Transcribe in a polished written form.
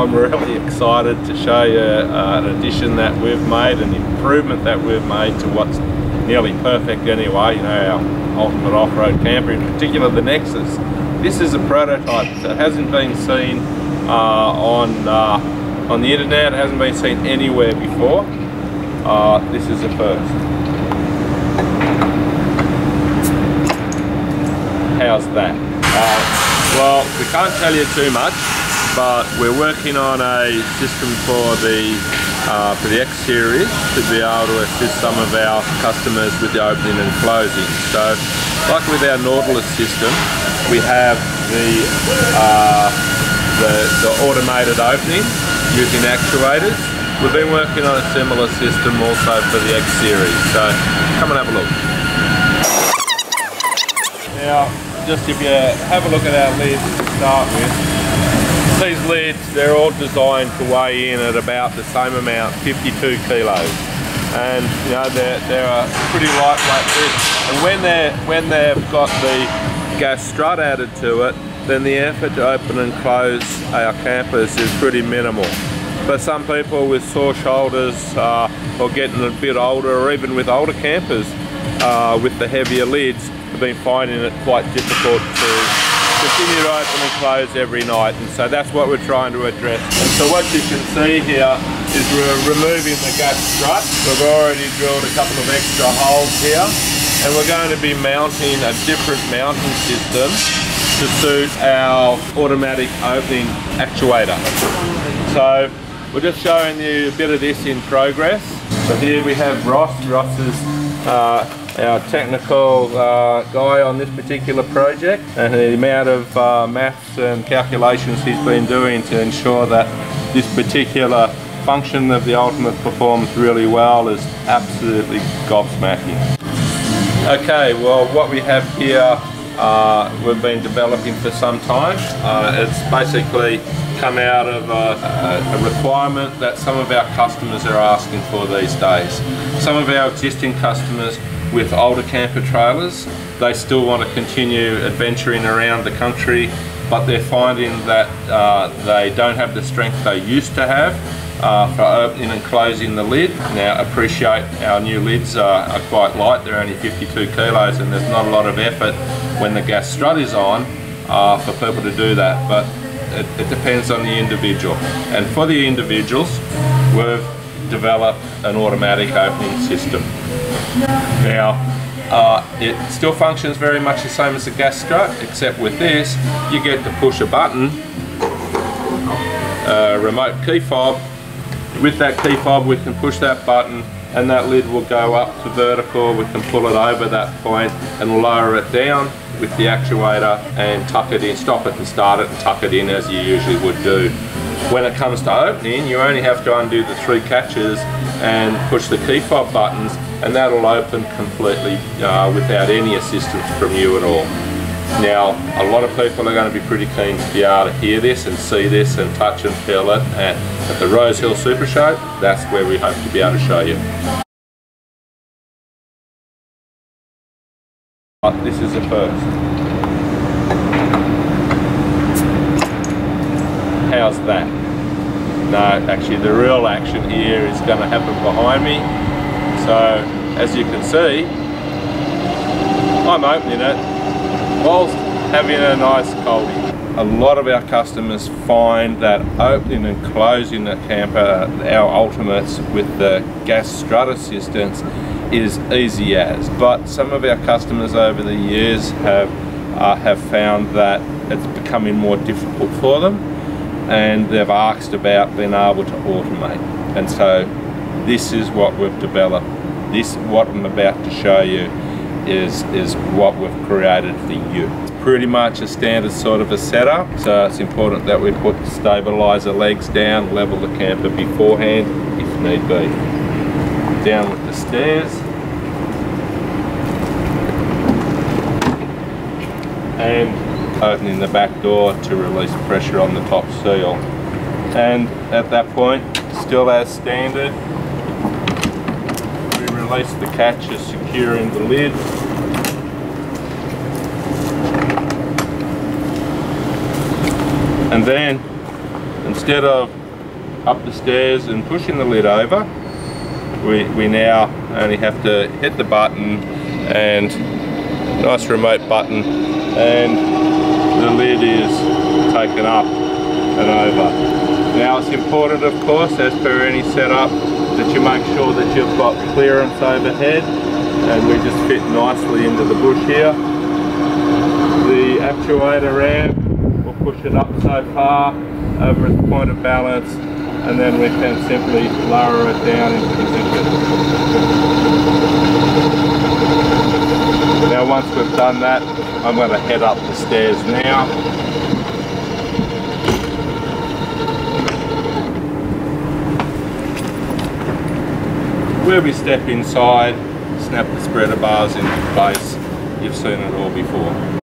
I'm really excited to show you an addition that we've made, an improvement that we've made to what's nearly perfect anyway, you know, our ultimate off-road camper, in particular the Nexus. This is a prototype that hasn't been seen on the internet, hasn't been seen anywhere before. This is a first. How's that? Well, we can't tell you too much, but we're working on a system for the X-Series to be able to assist some of our customers with the opening and closing. So, like with our Nautilus system, we have the automated opening using actuators. We've been working on a similar system also for the X-Series, so come and have a look. Now, just if you have a look at our lids to start with, these lids, they're all designed to weigh in at about the same amount, 52 kilos. And you know, they're a pretty lightweight lid. And when they've got the gas strut added to it, then the effort to open and close our campers is pretty minimal. For some people with sore shoulders or getting a bit older, or even with older campers with the heavier lids, have been finding it quite difficult to continue to open and close every night, and so that's what we're trying to address. And so what you can see here is we're removing the gas strut. We've already drilled a couple of extra holes here, and we're going to be mounting a different mounting system to suit our automatic opening actuator. So we're just showing you a bit of this in progress. So here we have Ross. Ross is our technical guy on this particular project, and the amount of maths and calculations he's been doing to ensure that this particular function of the Ultimate performs really well is absolutely gobsmacking. Okay, well, what we have here we've been developing for some time. It's basically come out of a requirement that some of our customers are asking for these days. Some of our existing customers with older camper trailers, they still want to continue adventuring around the country, but they're finding that they don't have the strength they used to have for opening and closing the lid. Now, appreciate our new lids are quite light, they're only 52 kilos, and there's not a lot of effort when the gas strut is on for people to do that, but it depends on the individual. And for the individuals, we've developed an automatic opening system. Now, it still functions very much the same as the gas strut, except with this, you get to push a button, a remote key fob. With that key fob, we can push that button and that lid will go up to vertical. We can pull it over that point and lower it down with the actuator and tuck it in, stop it and start it and tuck it in as you usually would do. When it comes to opening, you only have to undo the three catches and push the key fob buttons, and that'll open completely without any assistance from you at all. Now, a lot of people are going to be pretty keen to be able to hear this and see this and touch and feel it, and at the Rose Hill Super Show, that's where we hope to be able to show you. This is a first. How's that? No, actually the real action here is going to happen behind me. So, as you can see, I'm opening it whilst having a nice coldie. A lot of our customers find that opening and closing the camper, our Ultimates, with the gas strut assistance is easy as. But some of our customers over the years have found that it's becoming more difficult for them, and they've asked about being able to automate. And so this is what we've developed. This, what I'm about to show you, is what we've created for you. It's pretty much a standard sort of a setup, so it's important that we put stabiliser legs down, level the camper beforehand if need be. Down with the stairs. And opening the back door to release pressure on the top seal. And at that point, still as standard, place the catch is secure in the lid. And then, and instead of up the stairs and pushing the lid over, we now only have to hit the button, and nice remote button, and the lid is taken up and over. Now it's important, of course, as per any setup, that you make sure that you've got clearance overhead, and we just fit nicely into the bush here. The actuator ramp will push it up so far over its point of balance, and then we can simply lower it down into position. Now once we've done that, I'm going to head up the stairs now. Where we step inside, snap the spreader bars into place. You've seen it all before.